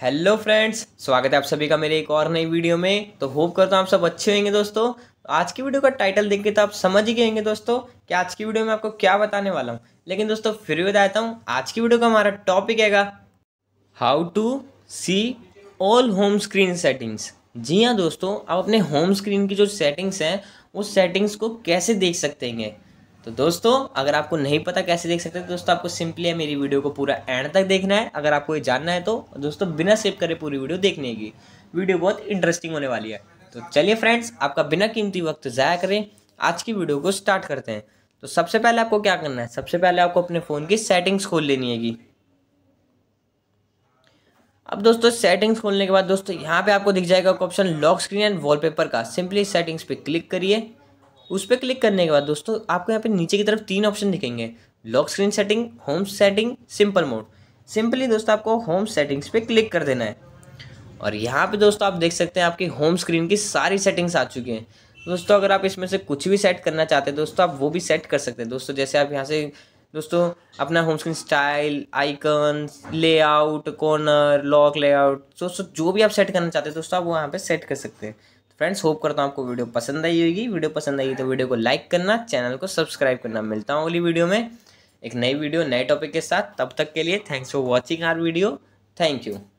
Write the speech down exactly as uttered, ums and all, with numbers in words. Hello friends, स्वागत है आप सभी का मेरे एक और नई वीडियो में। तो होप करता हूँ आप सब अच्छे होंगे दोस्तों। आज की वीडियो का टाइटल देख के तो आप समझ ही गए होंगे दोस्तों कि आज की वीडियो में आपको क्या बताने वाला हूँ। लेकिन दोस्तों फिर भी बताता हूँ, आज की वीडियो का हमारा टॉपिक हैगा how to see all home screen settings. जी हाँ दोस्तों, आप अपने होम स्क्रीन की जो सेटिंग्स हैं उस सेटिंग्स को कैसे देख सकते हैं। तो दोस्तों अगर आपको नहीं पता कैसे देख सकते हैं दोस्तों, आपको सिंपली है मेरी वीडियो को पूरा एंड तक देखना है। अगर आपको ये जानना है तो दोस्तों बिना स्किप करे पूरी वीडियो देखने की, वीडियो बहुत इंटरेस्टिंग होने वाली है। तो चलिए फ्रेंड्स, आपका बिना कीमती वक्त ज़ाया करें, आज की वीडियो को स्टार्ट करते हैं। तो सबसे पहले आपको क्या करना है, सबसे पहले आपको अपने फ़ोन की सेटिंग्स खोल लेनी हैगी। अब दोस्तों सेटिंग्स खोलने के बाद दोस्तों यहाँ पर आपको दिख जाएगा आपको option lock screen and wallpaper का। सिंपली सेटिंग्स पर क्लिक करिए। उस पर क्लिक करने के बाद दोस्तों आपको यहाँ पे नीचे की तरफ तीन ऑप्शन दिखेंगे, lock screen setting, home setting, simple mode. Simply दोस्तों आपको होम सेटिंग्स पे क्लिक कर देना है और यहाँ पे दोस्तों आप देख सकते हैं आपकी होम स्क्रीन की सारी सेटिंग्स आ चुकी हैं। दोस्तों अगर आप इसमें से कुछ भी सेट करना चाहते हैं दोस्तों, आप वो भी सेट कर सकते हैं दोस्तों। जैसे आप यहाँ से दोस्तों अपना home screen style, icon, layout, corner, lock layout, दोस्तों जो भी आप सेट करना चाहते हैं दोस्तों, आप वो यहाँ पर सेट कर सकते हैं। फ्रेंड्स होप करता हूँ आपको वीडियो पसंद आई होगी। वीडियो पसंद आई तो वीडियो को लाइक करना, चैनल को सब्सक्राइब करना। मिलता हूँ अगली वीडियो में एक नई वीडियो नए टॉपिक के साथ। तब तक के लिए thanks for watching our video. Thank you.